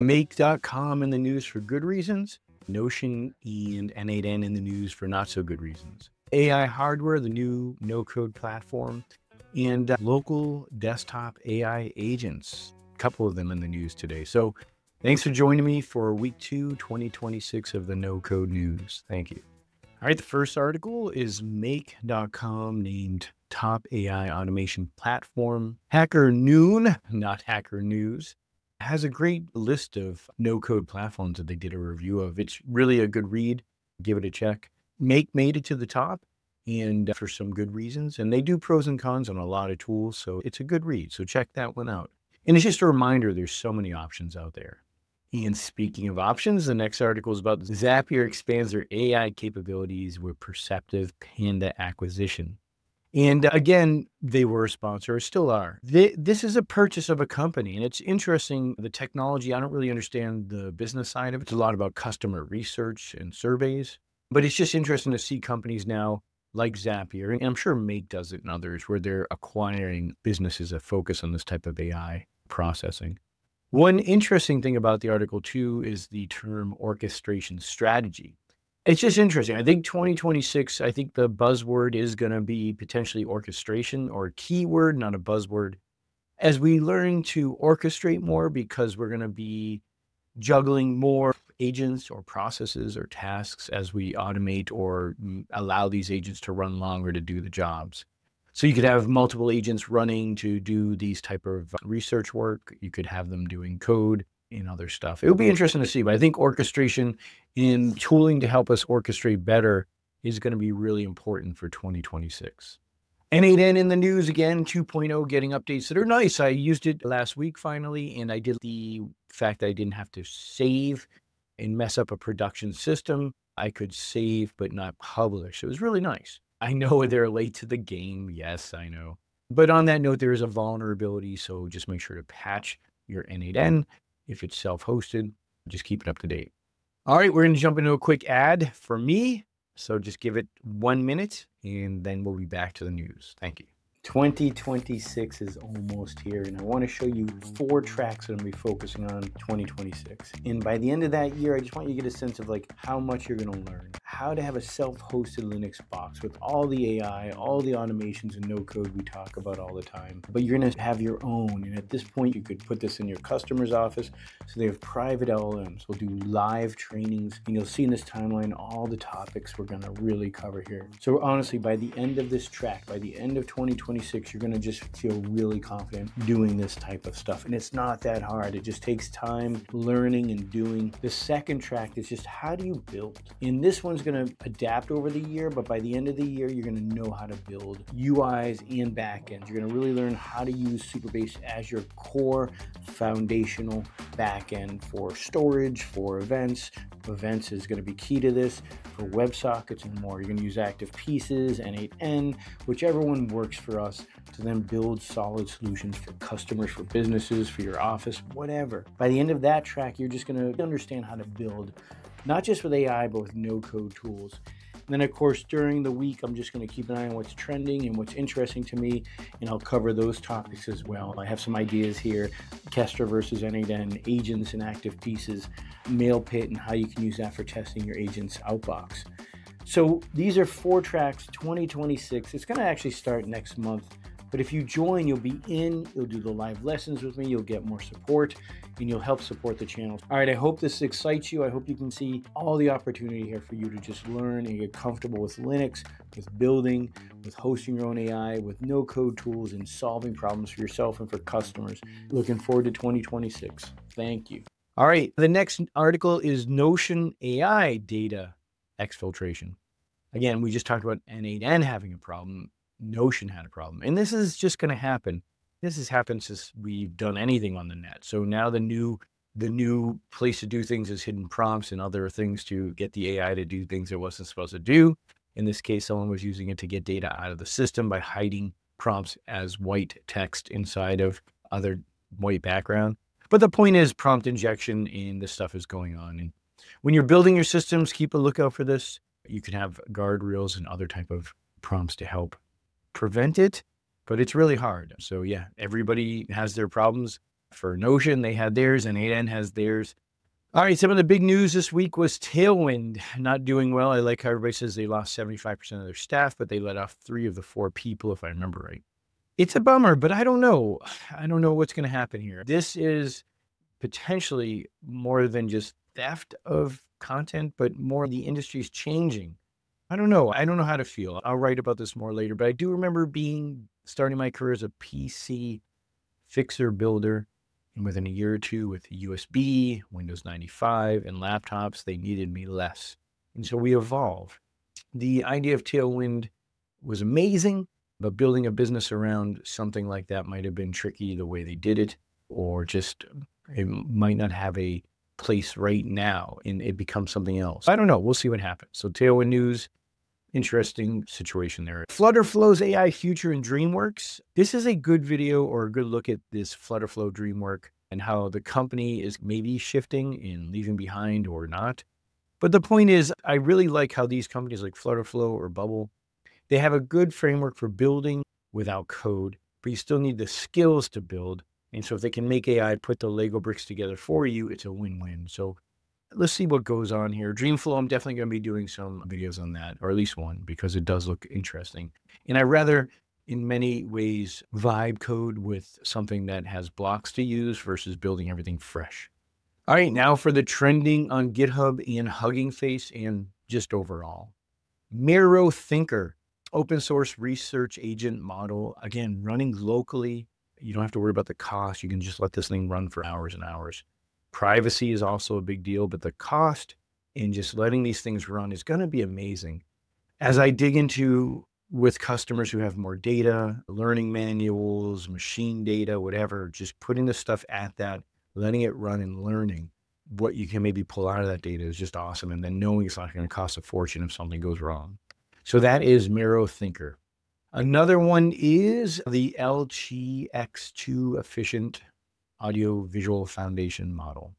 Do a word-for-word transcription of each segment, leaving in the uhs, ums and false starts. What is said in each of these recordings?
Make dot com in the news for good reasons, Notion and N eight N in the news for not so good reasons. A I hardware, the new no-code platform, and uh, local desktop A I agents, a couple of them in the news today. So thanks for joining me for week two, twenty twenty-six of the no-code news. Thank you. All right, the first article is Make dot com named top A I automation platform. Hacker Noon, not Hacker News, has a great list of no-code platforms that they did a review of. It's really a good read. Give it a check. Make made it to the top, and for some good reasons. And they do pros and cons on a lot of tools, so it's a good read. So check that one out. And it's just a reminder, there's so many options out there. And speaking of options, the next article is about Zapier expands their A I capabilities with PerceptivePanda acquisition. And again, they were a sponsor, still are. This is a purchase of a company, and it's interesting. The technology, I don't really understand the business side of it. It's a lot about customer research and surveys, but it's just interesting to see companies now like Zapier, and I'm sure Make does it and others, where they're acquiring businesses that focus on this type of A I processing. One interesting thing about the article too is the term orchestration strategy. It's just interesting. I think twenty twenty-six, I think the buzzword is going to be potentially orchestration, or keyword, not a buzzword, as we learn to orchestrate more, because we're going to be juggling more agents or processes or tasks as we automate or allow these agents to run longer to do the jobs. So you could have multiple agents running to do these type of research work. You could have them doing code and other stuff. It would be interesting to see, but I think orchestration in tooling to help us orchestrate better is going to be really important for twenty twenty-six. N eight N in the news again, two point oh getting updates that are nice. I used it last week finally, and I did the fact that I didn't have to save and mess up a production system. I could save but not publish. It was really nice. I know they're late to the game. Yes, I know. But on that note, there is a vulnerability, so just make sure to patch your N eight N. If it's self-hosted, just keep it up to date. All right, we're going to jump into a quick ad for me. So just give it one minute and then we'll be back to the news. Thank you. twenty twenty-six is almost here, and I want to show you four tracks that I'm going to be focusing on twenty twenty-six. And by the end of that year, I just want you to get a sense of like how much you're going to learn, how to have a self-hosted Linux box with all the A I, all the automations and no code we talk about all the time, but you're going to have your own. And at this point, you could put this in your customer's office. So they have private L L Ms. We'll do live trainings, and you'll see in this timeline all the topics we're going to really cover here. So honestly, by the end of this track, by the end of twenty twenty-six, you're going to just feel really confident doing this type of stuff. And it's not that hard. It just takes time learning and doing. The second track is just how do you build? And this one's going to adapt over the year, but by the end of the year, you're going to know how to build U Is and backends. You're going to really learn how to use Supabase as your core foundational backend for storage, for events. Events is going to be key to this, for WebSockets and more. You're going to use active pieces, N eight N, whichever one works for us, to then build solid solutions for customers, for businesses, for your office, whatever. By the end of that track, you're just going to understand how to build, not just with A I, but with no-code tools. And then, of course, during the week, I'm just going to keep an eye on what's trending and what's interesting to me, and I'll cover those topics as well. I have some ideas here, Kestra versus N eight N, agents and active pieces, mail pit, and how you can use that for testing your agents outbox. So these are four tracks, twenty twenty-six. It's going to actually start next month. But if you join, you'll be in, you'll do the live lessons with me, you'll get more support, and you'll help support the channel. All right, I hope this excites you. I hope you can see all the opportunity here for you to just learn and get comfortable with Linux, with building, with hosting your own A I, with no-code tools, and solving problems for yourself and for customers. Looking forward to twenty twenty-six. Thank you. All right, the next article is Notion A I data exfiltration. Again, we just talked about N eight N having a problem. Notion had a problem, and this is just going to happen. This has happened since we've done anything on the net. So now the new, the new place to do things is hidden prompts and other things to get the A I to do things it wasn't supposed to do. In this case, someone was using it to get data out of the system by hiding prompts as white text inside of other white background. But the point is prompt injection, and this stuff is going on. And when you're building your systems, keep a lookout for this. You can have guardrails and other type of prompts to help prevent it, but it's really hard. So yeah, everybody has their problems. for Notion, they had theirs, and N eight N has theirs. All right, some of the big news this week was Tailwind not doing well. I like how everybody says they lost seventy-five percent of their staff, but they let off three of the four people, if I remember right. It's a bummer, but I don't know. I don't know what's going to happen here. This is potentially more than just theft of content, but more the industry's changing. I don't know. I don't know how to feel. I'll write about this more later, but I do remember being starting my career as a P C fixer builder. And within a year or two with U S B, Windows ninety-five, and laptops, they needed me less. And so we evolved. The idea of Tailwind was amazing, but building a business around something like that might have been tricky the way they did it, or just it might not have a place right now and it becomes something else. I don't know. We'll see what happens. So Tailwind news, interesting situation there. FlutterFlow's A I future in DreamWorks. This is a good video or a good look at this FlutterFlow DreamWorks and how the company is maybe shifting and leaving behind or not. But the point is, I really like how these companies like FlutterFlow or Bubble, they have a good framework for building without code, but you still need the skills to build. And so if they can make A I put the Lego bricks together for you, it's a win-win. So let's see what goes on here. DreamFlow, I'm definitely going to be doing some videos on that, or at least one, because it does look interesting. And I rather, in many ways, vibe code with something that has blocks to use versus building everything fresh. All right, now for the trending on GitHub and Hugging Face and just overall. MiroThinker, open source research agent model, again, running locally. You don't have to worry about the cost. You can just let this thing run for hours and hours. Privacy is also a big deal, but the cost in just letting these things run is going to be amazing. As I dig into with customers who have more data, learning manuals, machine data, whatever, just putting the stuff at that, letting it run and learning what you can maybe pull out of that data is just awesome. And then knowing it's not going to cost a fortune if something goes wrong. So that is MiroThinker. Another one is the L T X two efficient audio visual foundation model,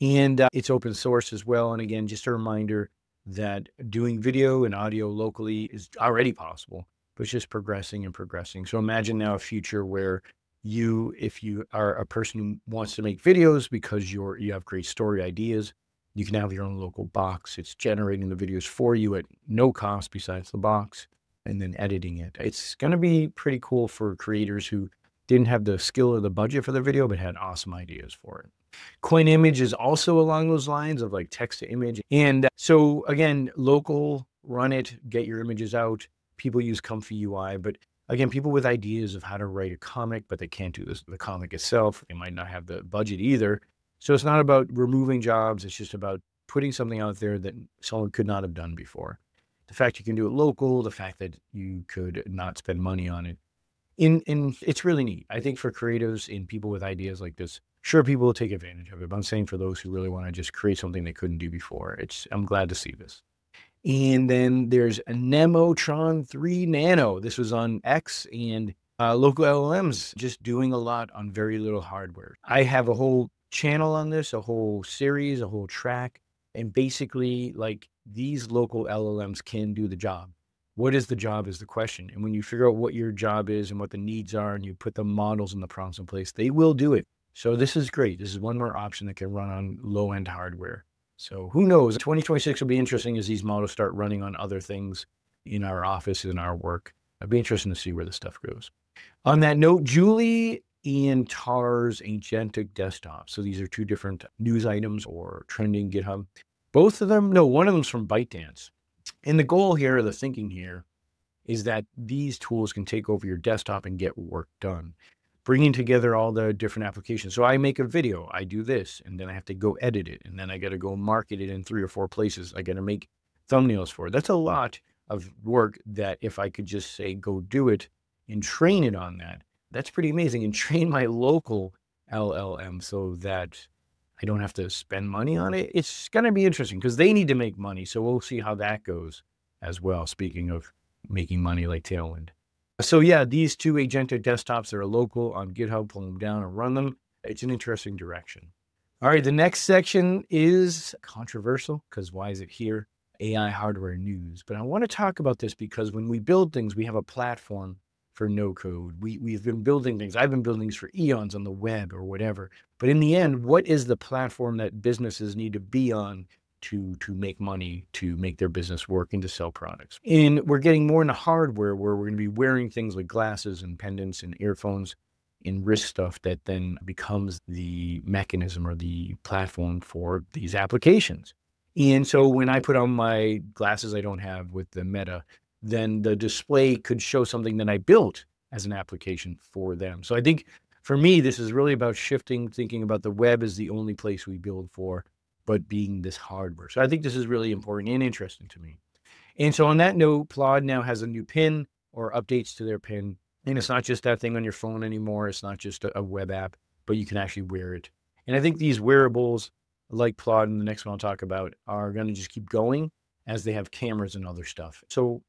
and uh, it's open source as well. And again, just a reminder that doing video and audio locally is already possible, but it's just progressing and progressing. So imagine now a future where you, if you are a person who wants to make videos because you're, you have great story ideas, you can have your own local box. It's generating the videos for you at no cost besides the box and then editing it. It's going to be pretty cool for creators who didn't have the skill or the budget for the video, but had awesome ideas for it. Qwen-Image is also along those lines of like text to image. And so again, local, run it, get your images out. People use Comfy U I, but again, people with ideas of how to write a comic, but they can't do this, the comic itself. They might not have the budget either. So it's not about removing jobs. It's just about putting something out there that someone could not have done before. The fact you can do it local, the fact that you could not spend money on it. In, in, it's really neat. I think for creatives and people with ideas like this, sure, people will take advantage of it, but I'm saying for those who really want to just create something they couldn't do before, it's, I'm glad to see this. And then there's a NemoTron three Nano. This was on X, and uh, local L L Ms just doing a lot on very little hardware. I have a whole channel on this, a whole series, a whole track, and basically like these local L L Ms can do the job. What is the job is the question. And when you figure out what your job is and what the needs are, and you put the models and the prompts in place, they will do it. So this is great. This is one more option that can run on low end hardware. So who knows? twenty twenty-six will be interesting as these models start running on other things in our office, in our work. It'd be interesting to see where this stuff goes. On that note, Julie and Tar's Agentic Desktop. So these are two different news items or trending GitHub. Both of them, no, one of them's from ByteDance. And the goal here, the thinking here, is that these tools can take over your desktop and get work done, bringing together all the different applications. So I make a video, I do this, and then I have to go edit it. And then I got to go market it in three or four places. I got to make thumbnails for it. That's a lot of work that if I could just say, go do it and train it on that, that's pretty amazing. And train my local L L M so that I don't have to spend money on it. It's going to be interesting because they need to make money. So we'll see how that goes as well. Speaking of making money like Tailwind. So yeah, these two Agentic desktops that are local on GitHub, pull them down and run them. It's an interesting direction. All right. The next section is controversial because why is it here? A I hardware news. But I want to talk about this because when we build things, we have a platform for no code. We, we've been building things. I've been building things for eons on the web or whatever. But in the end, what is the platform that businesses need to be on to, to make money, to make their business work, and to sell products? And we're getting more into hardware, where we're going to be wearing things like glasses and pendants and earphones and wrist stuff that then becomes the mechanism or the platform for these applications. And so when I put on my glasses I don't have with the Meta, then the display could show something that I built as an application for them. So I think for me, this is really about shifting, thinking about the web as the only place we build for, but being this hardware. So I think this is really important and interesting to me. And so on that note, Plaud now has a new pin, or updates to their pin. And it's not just that thing on your phone anymore. It's not just a web app, but you can actually wear it. And I think these wearables like Plaud, and the next one I'll talk about, are going to just keep going as they have cameras and other stuff. So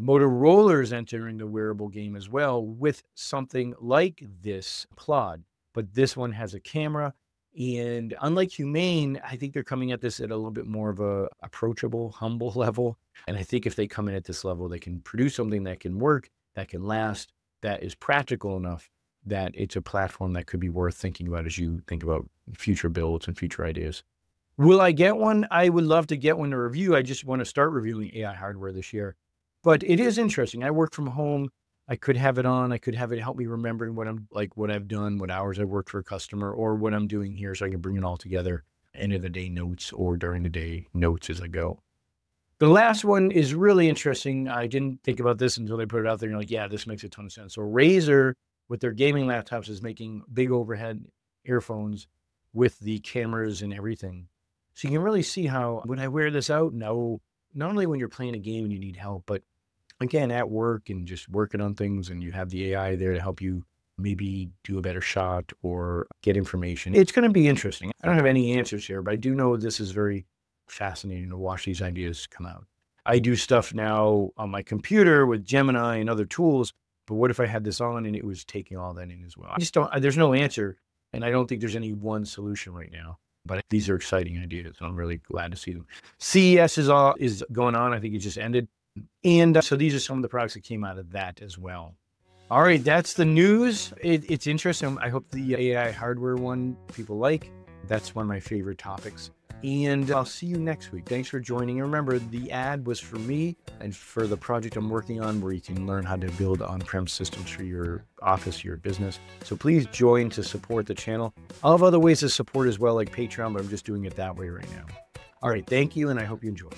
Motorola is entering the wearable game as well with something like this Plaud, but this one has a camera. And unlike Humane, I think they're coming at this at a little bit more of a approachable, humble level. And I think if they come in at this level, they can produce something that can work, that can last, that is practical enough that it's a platform that could be worth thinking about as you think about future builds and future ideas. Will I get one? I would love to get one to review. I just want to start reviewing A I hardware this year, but it is interesting. I work from home. I could have it on. I could have it help me remember what I'm like, what I've done, what hours I worked for a customer, or what I'm doing here, so I can bring it all together. End of the day notes, or during the day notes as I go. The last one is really interesting. I didn't think about this until they put it out there. And you're like, yeah, this makes a ton of sense. So Razer with their gaming laptops is making big overhead earphones with the cameras and everything. So you can really see how, would I wear this out? No, not only when you're playing a game and you need help, but again, at work and just working on things, and you have the A I there to help you maybe do a better shot or get information. It's going to be interesting. I don't have any answers here, but I do know this is very fascinating to watch these ideas come out. I do stuff now on my computer with Gemini and other tools, but what if I had this on and it was taking all that in as well? I just don't, there's no answer. And I don't think there's any one solution right now, but these are exciting ideas. And I'm really glad to see them. C E S is all is going on. I think it just ended. And uh, so these are some of the products that came out of that as well. All right. That's the news. It, it's interesting. I hope the A I hardware one people like. That's one of my favorite topics. And I'll see you next week. Thanks for joining. And remember, the ad was for me and for the project I'm working on, where you can learn how to build on-prem systems for your office, your business. So please join to support the channel. I'll have other ways to support as well, like Patreon, but I'm just doing it that way right now. All right. Thank you. And I hope you enjoy.